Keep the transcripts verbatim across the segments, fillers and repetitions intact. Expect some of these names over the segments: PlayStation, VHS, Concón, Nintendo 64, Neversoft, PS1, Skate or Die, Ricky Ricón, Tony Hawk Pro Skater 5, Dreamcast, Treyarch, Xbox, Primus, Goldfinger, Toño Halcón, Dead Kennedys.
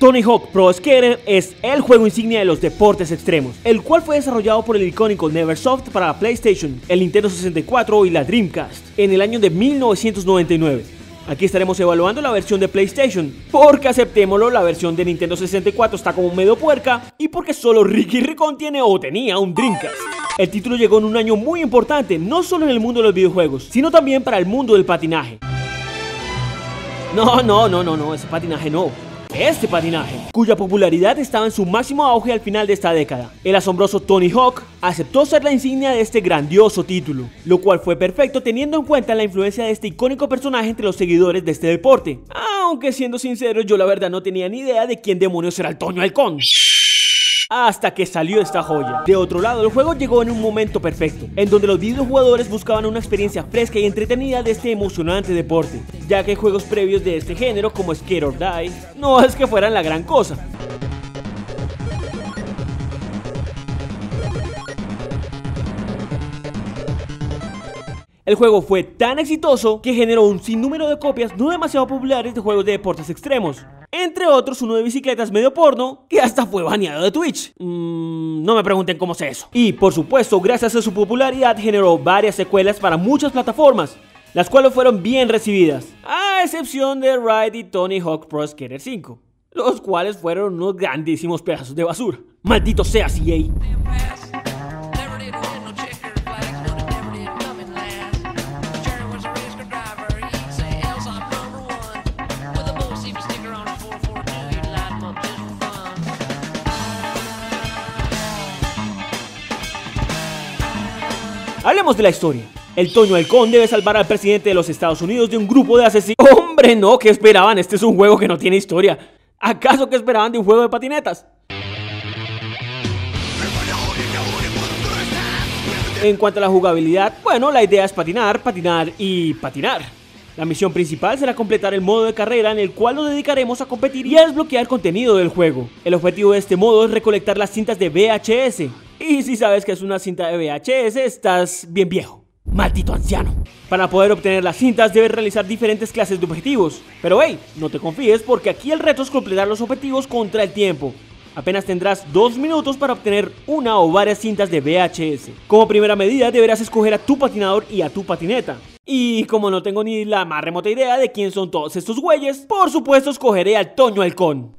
Tony Hawk Pro Skater es el juego insignia de los deportes extremos, el cual fue desarrollado por el icónico Neversoft para la PlayStation, el Nintendo sesenta y cuatro y la Dreamcast en el año de mil novecientos noventa y nueve. Aquí estaremos evaluando la versión de PlayStation, porque aceptémoslo, la versión de Nintendo sesenta y cuatro está como medio puerca y porque solo Ricky Ricón tiene o tenía un Dreamcast. El título llegó en un año muy importante, no solo en el mundo de los videojuegos, sino también para el mundo del patinaje. No, no, no, no, no, ese patinaje no. Este patinaje, cuya popularidad estaba en su máximo auge al final de esta década. El asombroso Tony Hawk aceptó ser la insignia de este grandioso título, lo cual fue perfecto teniendo en cuenta la influencia de este icónico personaje entre los seguidores de este deporte. Aunque siendo sincero, yo la verdad no tenía ni idea de quién demonios era el Toño Halcón, hasta que salió esta joya. De otro lado, el juego llegó en un momento perfecto, en donde los videojugadores buscaban una experiencia fresca y entretenida de este emocionante deporte, ya que juegos previos de este género como Skate or Die no es que fueran la gran cosa. El juego fue tan exitoso que generó un sinnúmero de copias no demasiado populares de juegos de deportes extremos, entre otros uno de bicicletas medio porno que hasta fue baneado de Twitch. Mm, no me pregunten cómo sé eso. Y por supuesto, gracias a su popularidad generó varias secuelas para muchas plataformas, las cuales fueron bien recibidas, a excepción de Ride y Tony Hawk Pro Skater cinco, los cuales fueron unos grandísimos pedazos de basura. ¡Maldito sea C A! Hablemos de la historia. El Toño Halcón debe salvar al presidente de los Estados Unidos de un grupo de asesinos. ¡Hombre, no! ¿Qué esperaban? Este es un juego que no tiene historia. ¿Acaso qué esperaban de un juego de patinetas? En cuanto a la jugabilidad, bueno, la idea es patinar, patinar y patinar. La misión principal será completar el modo de carrera, en el cual nos dedicaremos a competir y a desbloquear contenido del juego. El objetivo de este modo es recolectar las cintas de V H S. Y si sabes que es una cinta de V H S, estás bien viejo, maldito anciano. Para poder obtener las cintas debes realizar diferentes clases de objetivos, pero hey, no te confíes porque aquí el reto es completar los objetivos contra el tiempo. Apenas tendrás dos minutos para obtener una o varias cintas de V H S. Como primera medida deberás escoger a tu patinador y a tu patineta. Y como no tengo ni la más remota idea de quién son todos estos güeyes, por supuesto escogeré al Toño Halcón.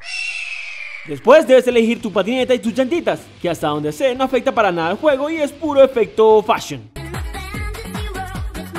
Después debes elegir tu patineta y tus llantitas, que hasta donde sé no afecta para nada al juego y es puro efecto fashion.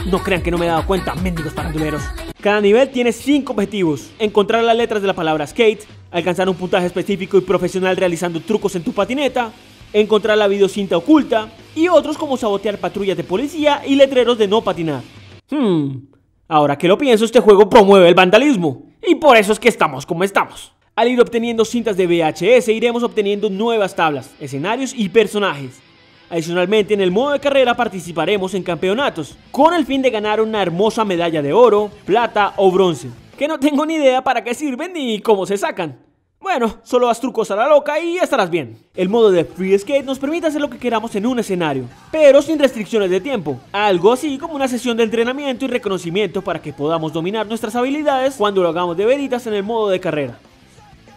No crean que no me he dado cuenta, mendigos paranduleros. Cada nivel tiene cinco objetivos: encontrar las letras de la palabra skate, alcanzar un puntaje específico y profesional realizando trucos en tu patineta, encontrar la videocinta oculta y otros como sabotear patrullas de policía y letreros de no patinar. Hmm, ahora que lo pienso, este juego promueve el vandalismo y por eso es que estamos como estamos. Al ir obteniendo cintas de V H S iremos obteniendo nuevas tablas, escenarios y personajes. Adicionalmente, en el modo de carrera participaremos en campeonatos, con el fin de ganar una hermosa medalla de oro, plata o bronce, que no tengo ni idea para qué sirven ni cómo se sacan. Bueno, solo haz trucos a la loca y estarás bien. El modo de Free Skate nos permite hacer lo que queramos en un escenario, pero sin restricciones de tiempo. Algo así como una sesión de entrenamiento y reconocimiento para que podamos dominar nuestras habilidades cuando lo hagamos de veritas en el modo de carrera.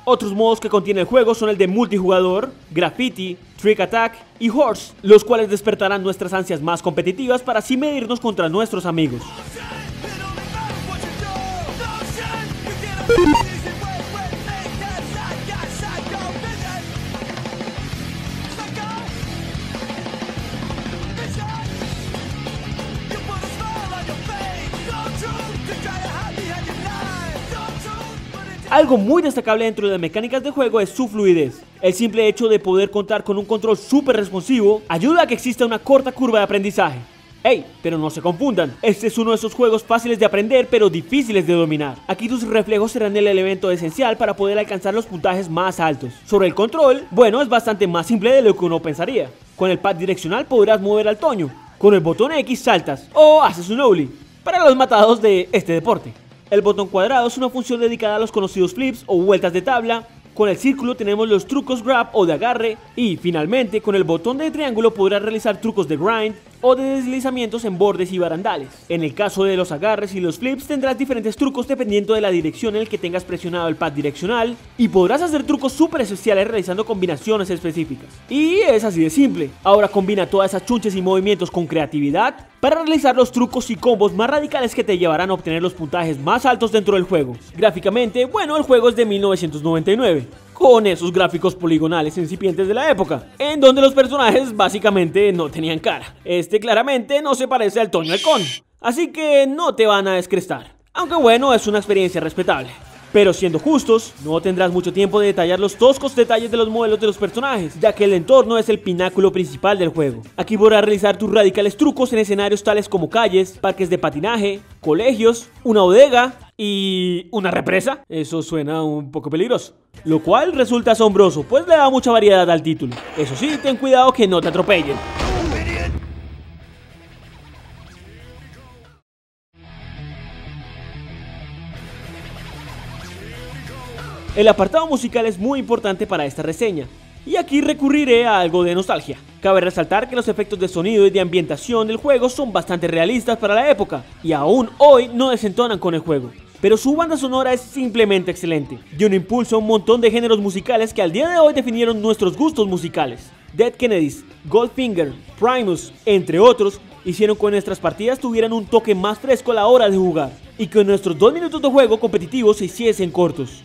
Otros modos que contiene el juego son el de multijugador, graffiti, trick attack y horse, los cuales despertarán nuestras ansias más competitivas para así medirnos contra nuestros amigos. Algo muy destacable dentro de las mecánicas del juego es su fluidez. El simple hecho de poder contar con un control súper responsivo ayuda a que exista una corta curva de aprendizaje. Hey, pero no se confundan, este es uno de esos juegos fáciles de aprender pero difíciles de dominar. Aquí tus reflejos serán el elemento esencial para poder alcanzar los puntajes más altos. Sobre el control, bueno, es bastante más simple de lo que uno pensaría. Con el pad direccional podrás mover al Toño, con el botón X saltas o haces un ollie, para los matados de este deporte. El botón cuadrado es una función dedicada a los conocidos flips o vueltas de tabla, con el círculo tenemos los trucos grab o de agarre y finalmente con el botón de triángulo podrás realizar trucos de grind o de deslizamientos en bordes y barandales. En el caso de los agarres y los flips tendrás diferentes trucos dependiendo de la dirección en la que tengas presionado el pad direccional, y podrás hacer trucos súper especiales realizando combinaciones específicas. Y es así de simple. Ahora combina todas esas chunches y movimientos con creatividad para realizar los trucos y combos más radicales que te llevarán a obtener los puntajes más altos dentro del juego. Gráficamente, bueno, el juego es de mil novecientos noventa y nueve, con esos gráficos poligonales incipientes de la época, en donde los personajes básicamente no tenían cara. Este claramente no se parece al Tony Halcón, así que no te van a descrestar. Aunque bueno, es una experiencia respetable. Pero siendo justos, no tendrás mucho tiempo de detallar los toscos detalles de los modelos de los personajes, ya que el entorno es el pináculo principal del juego. Aquí podrás realizar tus radicales trucos en escenarios tales como calles, parques de patinaje, colegios, una bodega y una represa. Eso suena un poco peligroso, lo cual resulta asombroso, pues le da mucha variedad al título. Eso sí, ten cuidado que no te atropellen. El apartado musical es muy importante para esta reseña, y aquí recurriré a algo de nostalgia. Cabe resaltar que los efectos de sonido y de ambientación del juego son bastante realistas para la época, y aún hoy no desentonan con el juego. Pero su banda sonora es simplemente excelente, dio un impulso a un montón de géneros musicales que al día de hoy definieron nuestros gustos musicales. Dead Kennedys, Goldfinger, Primus, entre otros, hicieron que nuestras partidas tuvieran un toque más fresco a la hora de jugar, y que nuestros dos minutos de juego competitivo se hiciesen cortos.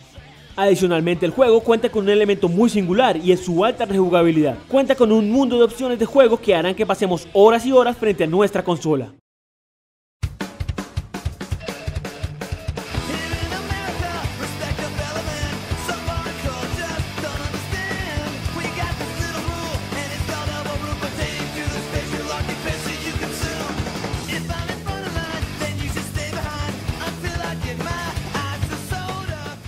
Adicionalmente, el juego cuenta con un elemento muy singular y es su alta rejugabilidad. Cuenta con un mundo de opciones de juego que harán que pasemos horas y horas frente a nuestra consola.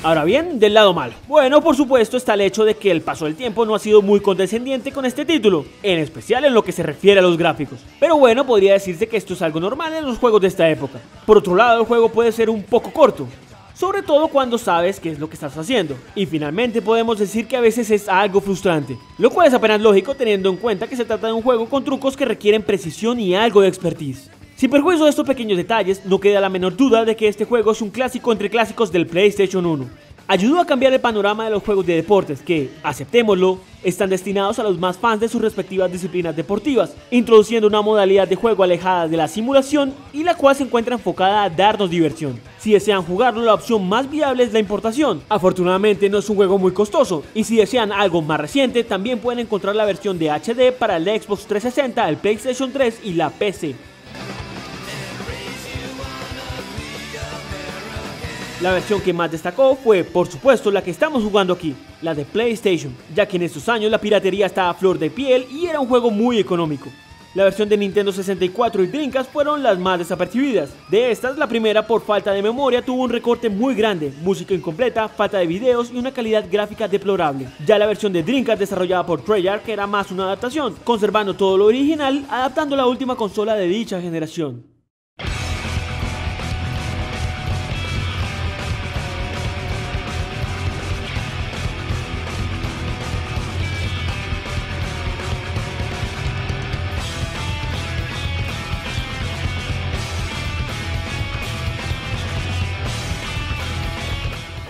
Ahora bien, del lado malo. Bueno, por supuesto está el hecho de que el paso del tiempo no ha sido muy condescendiente con este título, en especial en lo que se refiere a los gráficos. Pero bueno, podría decirse que esto es algo normal en los juegos de esta época. Por otro lado, el juego puede ser un poco corto, sobre todo cuando sabes qué es lo que estás haciendo. Y finalmente podemos decir que a veces es algo frustrante, lo cual es apenas lógico teniendo en cuenta que se trata de un juego con trucos que requieren precisión y algo de expertise. Sin perjuicio de estos pequeños detalles, no queda la menor duda de que este juego es un clásico entre clásicos del PlayStation uno. Ayudó a cambiar el panorama de los juegos de deportes que, aceptémoslo, están destinados a los más fans de sus respectivas disciplinas deportivas, introduciendo una modalidad de juego alejada de la simulación y la cual se encuentra enfocada a darnos diversión. Si desean jugarlo, la opción más viable es la importación. Afortunadamente no es un juego muy costoso, y si desean algo más reciente, también pueden encontrar la versión de H D para el Xbox trescientos sesenta, el PlayStation tres y la P C. La versión que más destacó fue, por supuesto, la que estamos jugando aquí, la de PlayStation, ya que en estos años la piratería estaba a flor de piel y era un juego muy económico. La versión de Nintendo sesenta y cuatro y Dreamcast fueron las más desapercibidas. De estas, la primera por falta de memoria tuvo un recorte muy grande, música incompleta, falta de videos y una calidad gráfica deplorable. Ya la versión de Dreamcast desarrollada por Treyarch era más una adaptación, conservando todo lo original, adaptando la última consola de dicha generación.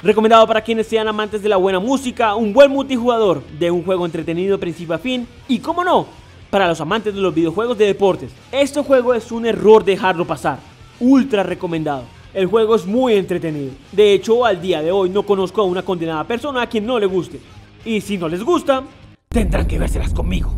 Recomendado para quienes sean amantes de la buena música, un buen multijugador, de un juego entretenido de principio a fin y, como no, para los amantes de los videojuegos de deportes. Este juego es un error dejarlo pasar, ultra recomendado. El juego es muy entretenido, de hecho al día de hoy no conozco a una condenada persona a quien no le guste, y si no les gusta, tendrán que vérselas conmigo.